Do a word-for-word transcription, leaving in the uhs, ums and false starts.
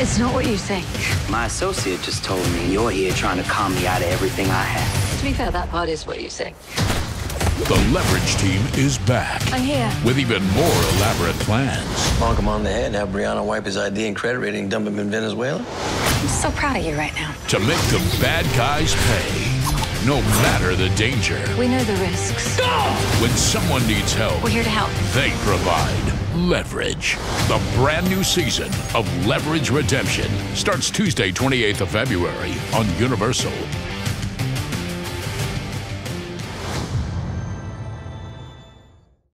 It's not what you think. My associate just told me you're here trying to calm me out of everything I have. To be fair, that part is what you think. The Leverage team is back. I'm here. With even more elaborate plans. Bonk him on the head and have Brianna wipe his I D and credit rating and dump him in Venezuela. I'm so proud of you right now. To make the bad guys pay. No matter the danger. We know the risks. Go! When someone needs help, we're here to help. They provide Leverage. The brand new season of Leverage Redemption starts Tuesday, twenty-eighth of February on Universal.